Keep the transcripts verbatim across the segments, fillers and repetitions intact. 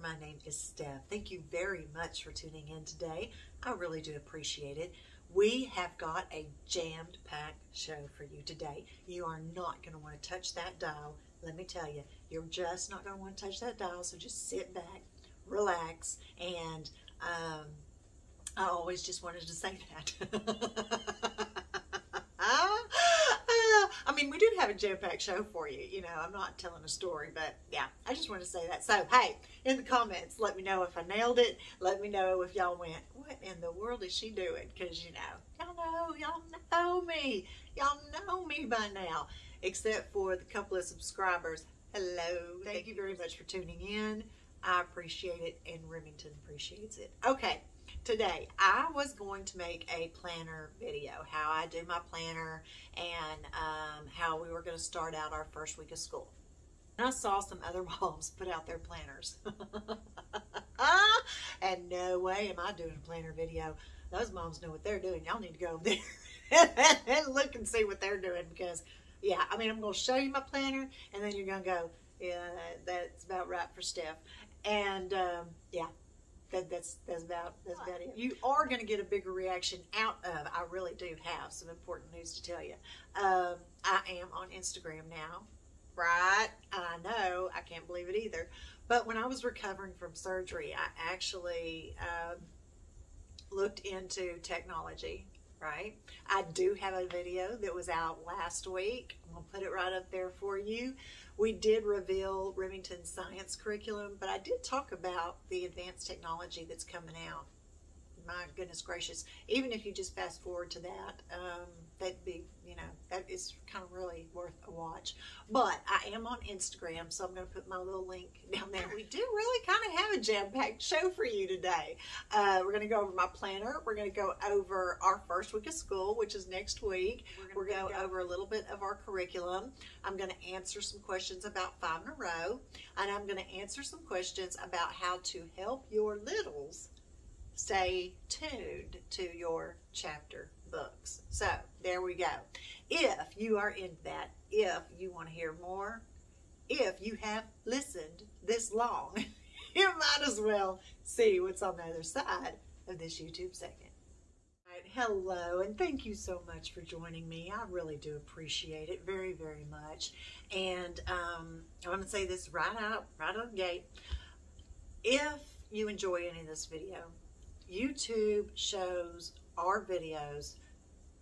heart. My name is Steph. Thank you very much for tuning in today. I really do appreciate it. We have got a jammed-packed show for you today. You are not going to want to touch that dial. Let me tell you, you're just not going to want to touch that dial, so just sit back, relax, and um, I always just wanted to say that. I mean, we do have a jam-packed show for you. You know, I'm not telling a story, but yeah, I just want to say that. So, hey, in the comments, let me know if I nailed it. Let me know if y'all went, what in the world is she doing? Because, you know, y'all know, y'all know me. Y'all know me by now, except for the couple of subscribers. Hello. Thank you very much for tuning in. I appreciate it, and Remington appreciates it. Okay, today I was going to make a planner video, how I do my planner and um, how we were going to start out our first week of school. And I saw some other moms put out their planners. And no way am I doing a planner video. Those moms know what they're doing. Y'all need to go over there and look and see what they're doing, because, yeah, I mean, I'm going to show you my planner and then you're going to go, yeah, that's about right for Steph. And um, yeah, that, that's that's about that's about it. You are going to get a bigger reaction out of. I really do have some important news to tell you. Um, I am on Instagram now, right? I know, I can't believe it either. But when I was recovering from surgery, I actually um, looked into technology. Right? I do have a video that was out last week. I'm gonna put it right up there for you. We did reveal Remington's science curriculum, but I did talk about the advanced technology that's coming out. My goodness gracious! Even if you just fast forward to that, um, that'd be, you know, that is kind of really worth a watch. But I am on Instagram, so I'm gonna put my little link down there. We do really kind of have a jam-packed show for you today. Uh, we're gonna go over my planner. We're gonna go over our first week of school, which is next week. We're gonna, we're gonna go, go over a little bit of our curriculum. I'm gonna answer some questions about Five in a Row, and I'm gonna answer some questions about how to help your littles stay tuned to your chapter books. So there we go. If you are into that, if you want to hear more, if you have listened this long, you might as well see what's on the other side of this YouTube segment. All right, hello, and thank you so much for joining me. I really do appreciate it very, very much. And um, I want to say this right out, right out of the gate. If you enjoy any of this video, YouTube shows our videos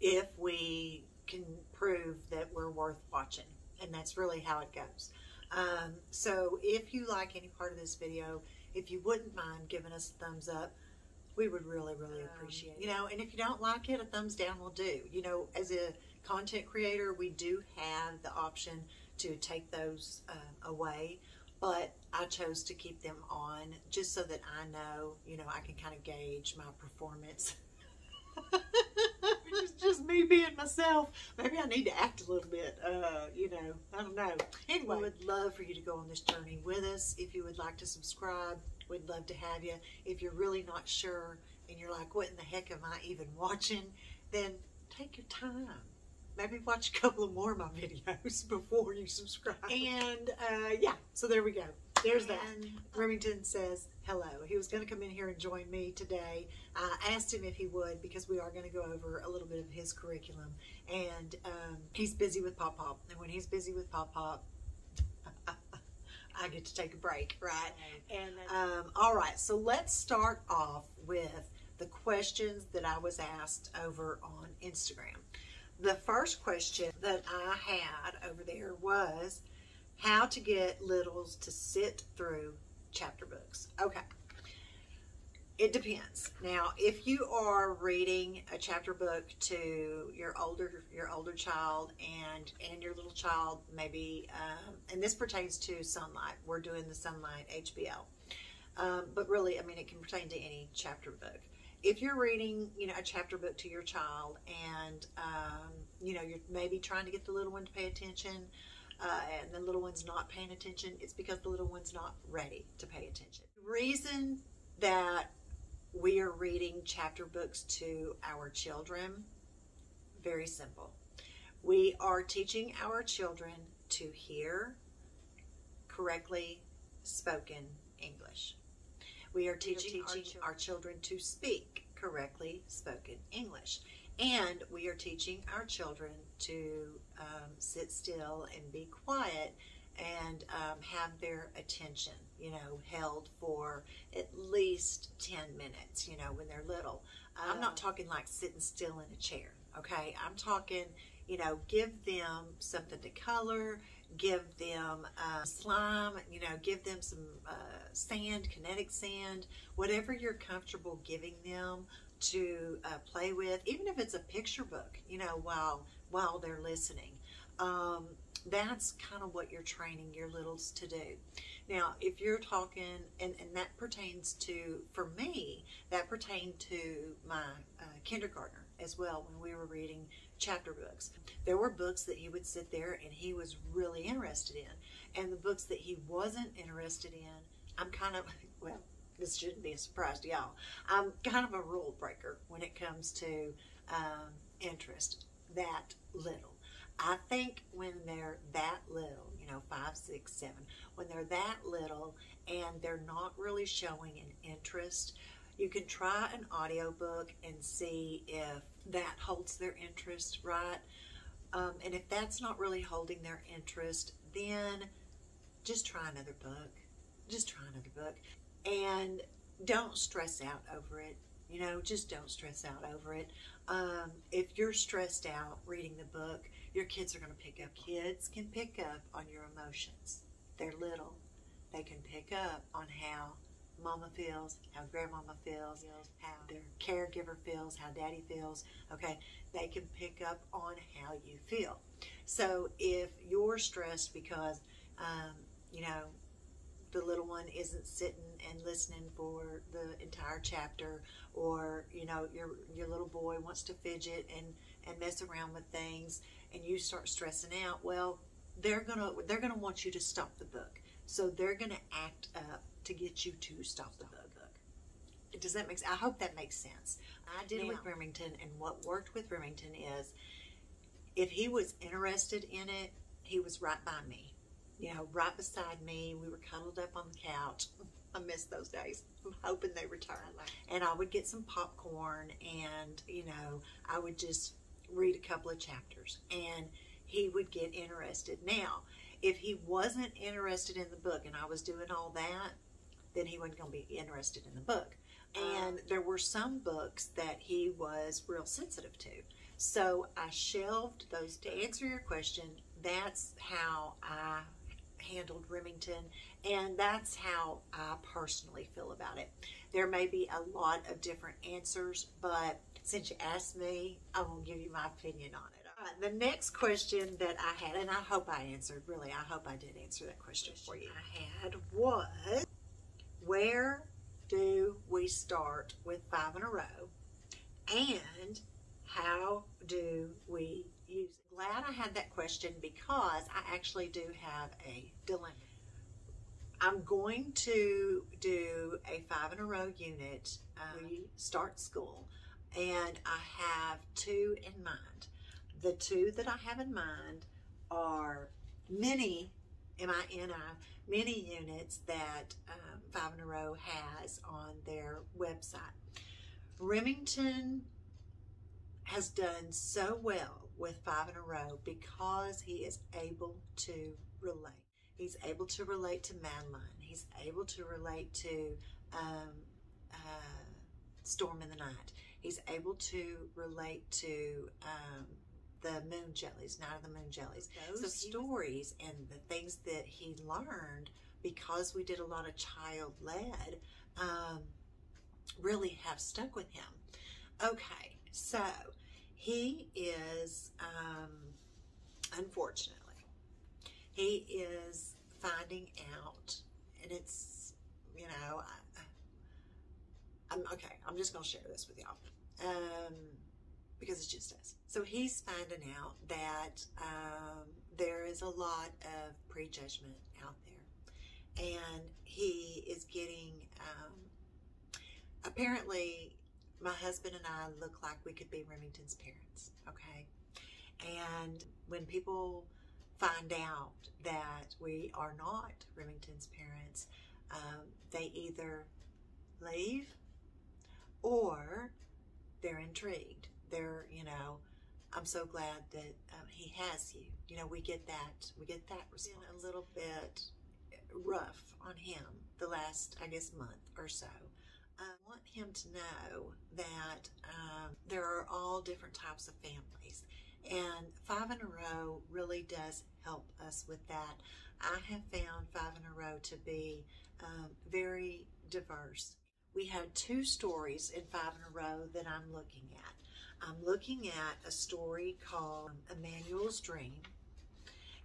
if we can prove that we're worth watching, and that's really how it goes. Um, so if you like any part of this video, if you wouldn't mind giving us a thumbs up, we would really, really appreciate it. You know, and if you don't like it, a thumbs down will do. You know, as a content creator, we do have the option to take those uh, away, but I chose to keep them on just so that I know, you know, I can kind of gauge my performance. It's just me being myself. Maybe I need to act a little bit, uh, you know, I don't know. Anyway, we would love for you to go on this journey with us. If you would like to subscribe, we'd love to have you. If you're really not sure and you're like, what in the heck am I even watching? Then take your time. Maybe watch a couple of more of my videos before you subscribe. And uh, yeah, so there we go. There's that. Remington says hello. He was going to come in here and join me today. I asked him if he would, because we are going to go over a little bit of his curriculum. And um, he's busy with Pop Pop. And when he's busy with Pop Pop, I get to take a break, right? And um, all right, so let's start off with the questions that I was asked over on Instagram. The first question that I had over there was how to get littles to sit through chapter books. Okay, it depends. Now, if you are reading a chapter book to your older your older child and and your little child, maybe, um, and this pertains to Sonlight. We're doing the Sonlight H B L, um, but really, I mean, it can pertain to any chapter book. If you're reading, you know, a chapter book to your child and, um, you know, you're maybe trying to get the little one to pay attention uh, and the little one's not paying attention, it's because the little one's not ready to pay attention. The reason that we are reading chapter books to our children, very simple. We are teaching our children to hear correctly spoken English. We are teaching, we are teaching our, our children to speak correctly spoken English. And we are teaching our children to um, sit still and be quiet and um, have their attention, you know, held for at least ten minutes, you know, when they're little. Um, I'm not talking like sitting still in a chair, okay? I'm talking, you know, give them something to color, give them uh, slime, you know, give them some uh, sand, kinetic sand, whatever you're comfortable giving them to uh, play with, even if it's a picture book, you know, while, while they're listening. Um, that's kind of what you're training your littles to do. Now, if you're talking, and, and that pertains to, for me, that pertained to my uh, kindergartner as well when we were reading chapter books. There were books that he would sit there and he was really interested in, and the books that he wasn't interested in, I'm kind of, well, this shouldn't be a surprise to y'all, I'm kind of a rule breaker when it comes to um, interest that little. I think when they're that little, you know, five, six, seven, when they're that little and they're not really showing an interest, you can try an audiobook and see if that holds their interest, right? Um, and if that's not really holding their interest, then just try another book. Just try another book. And don't stress out over it. You know, just don't stress out over it. Um, if you're stressed out reading the book, your kids are going to pick up. Kids can pick up on your emotions. They're little. They can pick up on how mama feels, how grandmama feels, how their caregiver feels, how daddy feels. Okay, they can pick up on how you feel. So if you're stressed because, um, you know, the little one isn't sitting and listening for the entire chapter, or, you know, your your little boy wants to fidget and, and mess around with things, and you start stressing out, well, they're gonna they're gonna want you to stop the book. So they're gonna act up to get you to stop the book. Does that make sense? I hope that makes sense. I did now, with Remington, and what worked with Remington is if he was interested in it, he was right by me. You know, right beside me. We were cuddled up on the couch. I miss those days. I'm hoping they return. And I would get some popcorn and, you know, I would just read a couple of chapters and he would get interested. Now, if he wasn't interested in the book and I was doing all that, then he wasn't going to be interested in the book. And there were some books that he was real sensitive to. So I shelved those. To answer your question, that's how I handled Remington, and that's how I personally feel about it. There may be a lot of different answers, but since you asked me, I will give you my opinion on it. All right, the next question that I had, and I hope I answered, really, I hope I did answer that question for you. I had was, where do we start with Five in a Row, and how do we use it? Glad I had that question, because I actually do have a dilemma. I'm going to do a five in a row unit. Um, we start school, and I have two in mind. The two that I have in mind are mini, M I N I, mini units that um, Five in a Row has on their website. Remington has done so well with Five in a Row because he is able to relate. He's able to relate to Madeline. He's able to relate to um, uh, Storm in the Night. He's able to relate to um, the Moon Jellies, Night of the Moon Jellies. Those so stories and the things that he learned, because we did a lot of child-led, um, really have stuck with him. Okay, so he is, um, unfortunately, he is finding out, and it's, you know, I, I'm okay, I'm just going to share this with y'all, um, because it's just us. So he's finding out that um, there is a lot of prejudgment out there, and he is getting, um, apparently, my husband and I look like we could be Remington's parents, okay? And when people find out that we are not Remington's parents, uh, they either leave or they're intrigued. They're, you know, I'm so glad that um, he has you. You know, we get that. We get that response. Been a little bit rough on him the last, I guess, month or so. I want him to know that um, there are all different types of families, and Five in a Row really does help us with that. I have found Five in a Row to be um, very diverse. We had two stories in Five in a Row that I'm looking at. I'm looking at a story called Emmanuel's Dream,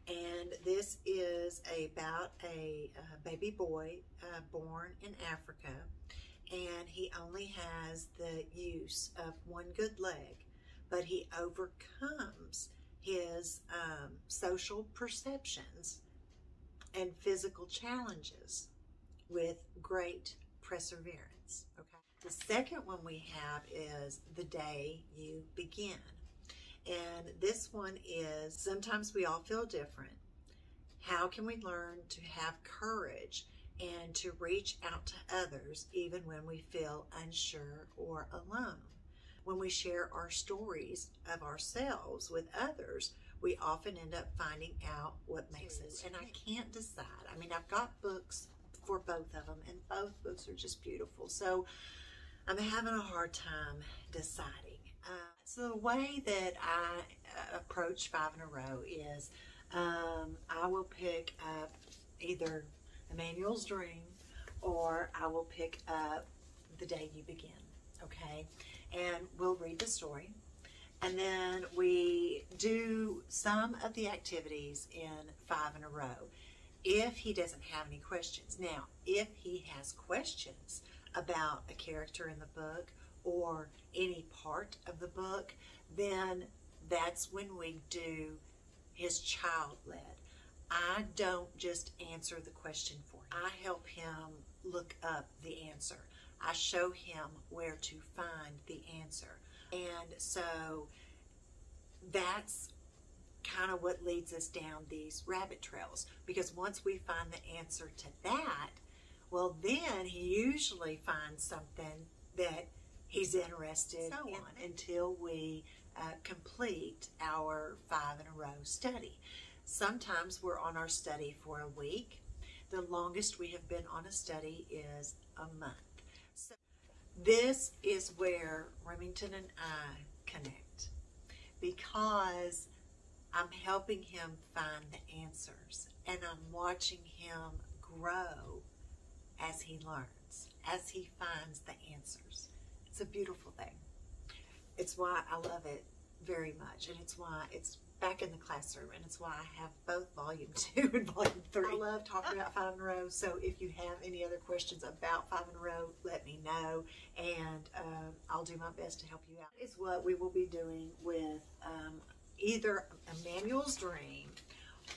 and this is about a uh, baby boy uh, born in Africa, and he only has the use of one good leg, but he overcomes his um, social perceptions and physical challenges with great perseverance. Okay. The second one we have is The Day You Begin. And this one is, sometimes we all feel different. How can we learn to have courage and to reach out to others even when we feel unsure or alone? When we share our stories of ourselves with others, we often end up finding out what makes us. And I can't decide. I mean, I've got books for both of them, and both books are just beautiful. So I'm having a hard time deciding. Uh, so the way that I approach Five in a Row is um, I will pick up either Emmanuel's Dream, or I will pick up The Day You Begin, okay? And we'll read the story, and then we do some of the activities in Five in a Row if he doesn't have any questions. Now, if he has questions about a character in the book or any part of the book, then that's when we do his child-led. I don't just answer the question for him. I help him look up the answer. I show him where to find the answer. And so that's kind of what leads us down these rabbit trails, because once we find the answer to that, well, then he usually finds something that he's interested so in on, until we uh, complete our Five in a Row study. Sometimes we're on our study for a week. The longest we have been on a study is a month. So this is where Remington and I connect, because I'm helping him find the answers, and I'm watching him grow as he learns, as he finds the answers. It's a beautiful thing. It's why I love it very much, and it's why it's back in the classroom, and it's why I have both volume two and volume three. I love talking about Five in a Row, so if you have any other questions about Five in a Row, let me know, and um, I'll do my best to help you out. That is what we will be doing with um, either Emmanuel's Dream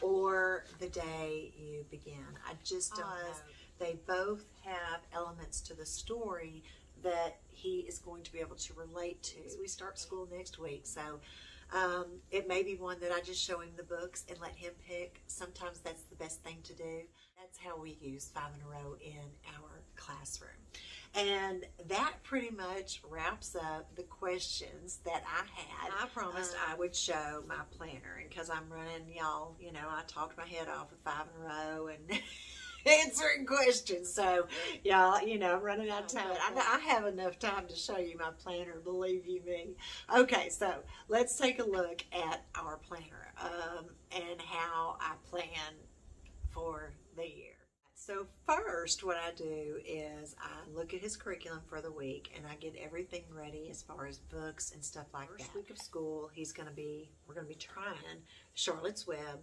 or The Day You Begin. I just don't know. They both have elements to the story that he is going to be able to relate to. We start school next week, so um, it may be one that I just show him the books and let him pick. Sometimes that's the best thing to do. That's how we use Five in a Row in our classroom. And that pretty much wraps up the questions that I had. I promised um, I would show my planner, and because I'm running, y'all, you know, I talked my head off with Five in a Row and answering questions. So, y'all, you know, I'm running out of time. I, I have enough time to show you my planner, believe you me. Okay, so let's take a look at our planner um, and how I plan for the year. So first, what I do is I look at his curriculum for the week, and I get everything ready as far as books and stuff like that. First week of school, he's going to be, we're going to be trying Charlotte's Web,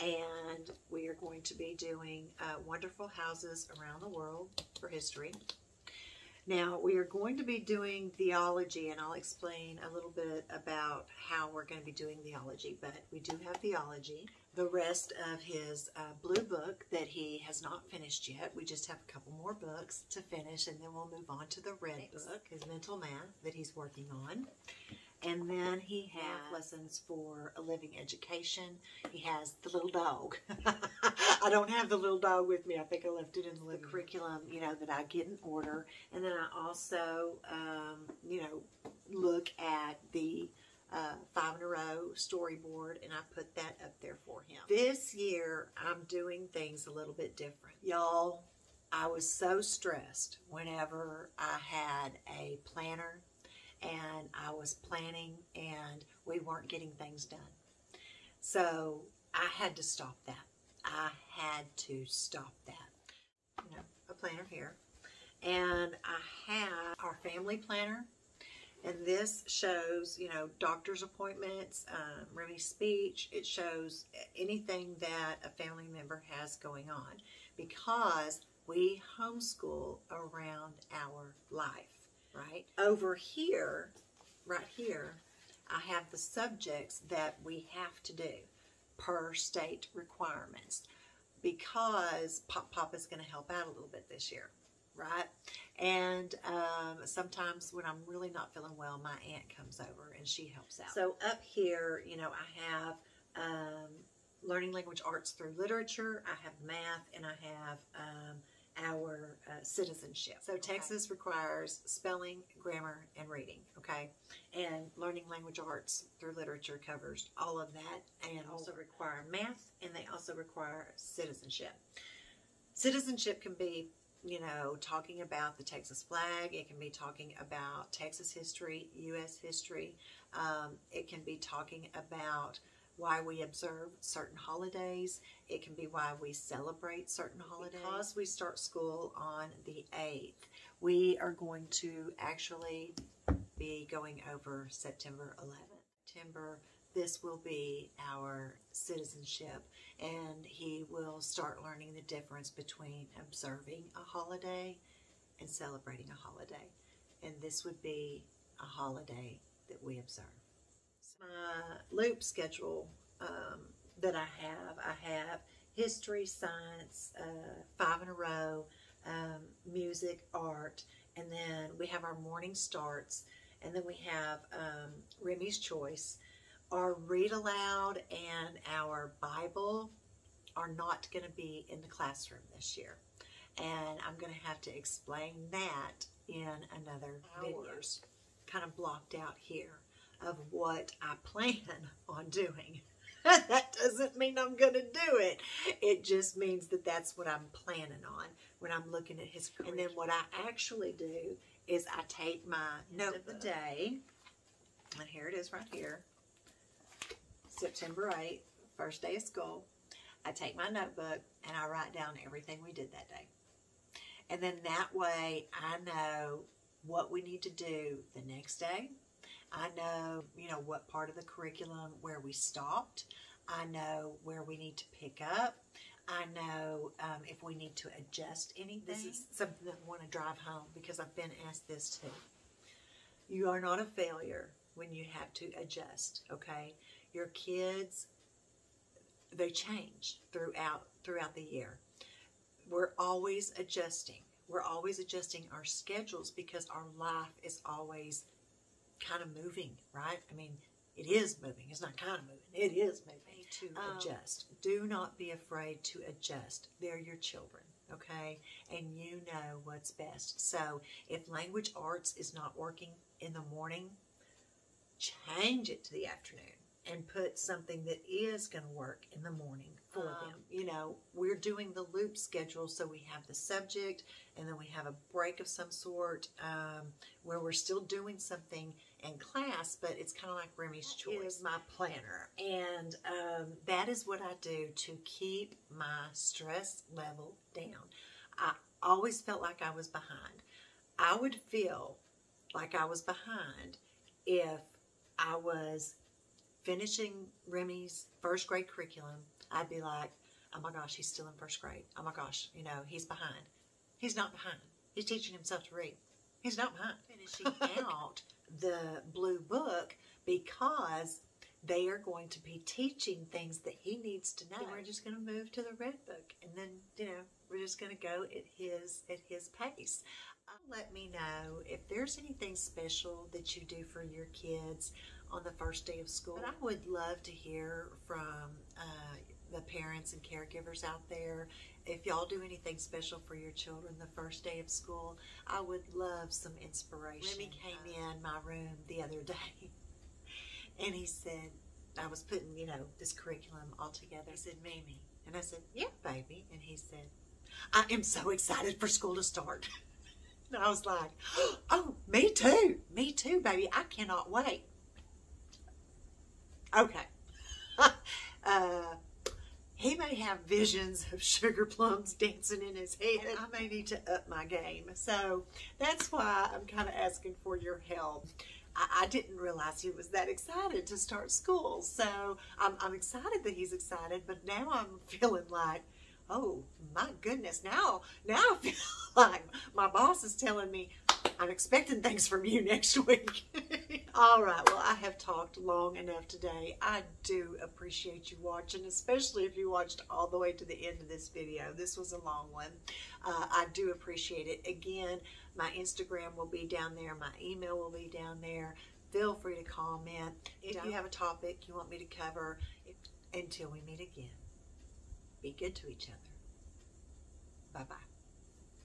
and we are going to be doing uh, Wonderful Houses Around the World for history. Now, we are going to be doing theology, and I'll explain a little bit about how we're going to be doing theology, but we do have theology. The rest of his uh, blue book that he has not finished yet. We just have a couple more books to finish, and then we'll move on to the red book, his mental math that he's working on. And then he has lessons for a living education. He has the little dog. I don't have the little dog with me. I think I left it in the living room. Curriculum, you know, that I get in order. And then I also, um, you know, look at the uh, Five in a Row storyboard, and I put that up there for him. This year, I'm doing things a little bit different. Y'all, I was so stressed whenever I had a planner and I was planning and we weren't getting things done. So I had to stop that. I had to stop that. You know, a planner here. And I have our family planner. And this shows, you know, doctor's appointments, um, Remy's speech. It shows anything that a family member has going on, because we homeschool around our life, right? Over here, right here, I have the subjects that we have to do per state requirements, because Pop Pop is going to help out a little bit this year. Right? And um, sometimes when I'm really not feeling well, my aunt comes over and she helps out. So up here, you know, I have um, learning language arts through literature, I have math, and I have um, our uh, citizenship. So okay. Texas requires spelling, grammar, and reading, okay? And learning language arts through literature covers all of that, and also require math, and they also require citizenship. Citizenship can be, you know, talking about the Texas flag. It can be talking about Texas history, U S history. Um, it can be talking about why we observe certain holidays. It can be why we celebrate certain holidays. Because we start school on the eighth, we are going to actually be going over September eleventh. September, this will be our citizenship, and he will start learning the difference between observing a holiday and celebrating a holiday. And this would be a holiday that we observe. So my loop schedule um, that I have, I have history, science, uh, five in a row, um, music, art, and then we have our morning starts, and then we have um, Remy's Choice. Our read aloud and our Bible are not going to be in the classroom this year. And I'm going to have to explain that in another video. Kind of blocked out here of what I plan on doing. That doesn't mean I'm going to do it. It just means that that's what I'm planning on when I'm looking at his career. And then what I actually do is I take my note of the day, and here it is right here. September eighth, first day of school, I take my notebook and I write down everything we did that day. And then that way I know what we need to do the next day. I know, you know, what part of the curriculum where we stopped. I know where we need to pick up. I know um, if we need to adjust anything. This is something that I want to drive home, because I've been asked this too. You are not a failure when you have to adjust, okay? Your kids, they change throughout throughout the year. We're always adjusting. We're always adjusting our schedules, because our life is always kind of moving, right? I mean, it is moving. It's not kind of moving. It is moving. To adjust. Um, Do not be afraid to adjust. They're your children, okay? And you know what's best. So if language arts is not working in the morning, change it to the afternoon. And put something that is going to work in the morning for um, them. You know, we're doing the loop schedule, so we have the subject, and then we have a break of some sort um, where we're still doing something in class, but it's kind of like Remy's Choice. It is my planner, and um, that is what I do to keep my stress level down. I always felt like I was behind. I would feel like I was behind if I was finishing Remy's first grade curriculum. I'd be like, oh my gosh, he's still in first grade. Oh my gosh, you know, he's behind. He's not behind. He's teaching himself to read. He's not behind. Finishing out the blue book, because They are going to be teaching things that he needs to know. And we're just going to move to the red book, and then, you know, we're just going to go at his at his pace. Uh, let me know if there's anything special that you do for your kids on the first day of school. But I would love to hear from uh, the parents and caregivers out there. If y'all do anything special for your children the first day of school, I would love some inspiration. Remy came in my room the other day. And he said, I was putting, you know, this curriculum all together. He said, Mimi. And I said, yeah, baby. And he said, I am so excited for school to start. And I was like, oh, me too. Me too, baby. I cannot wait. Okay. uh, he may have visions of sugar plums dancing in his head. And I may need to up my game. So that's why I'm kind of asking for your help. I didn't realize he was that excited to start school. So I'm, I'm excited that he's excited, but now I'm feeling like, oh my goodness, now, now I feel like my boss is telling me, I'm expecting things from you next week. All right, well, I have talked long enough today. I do appreciate you watching, especially if you watched all the way to the end of this video. This was a long one. Uh, I do appreciate it. Again, my Instagram will be down there. My email will be down there. Feel free to comment. If you have a topic you want me to cover, until we meet again, be good to each other. Bye-bye.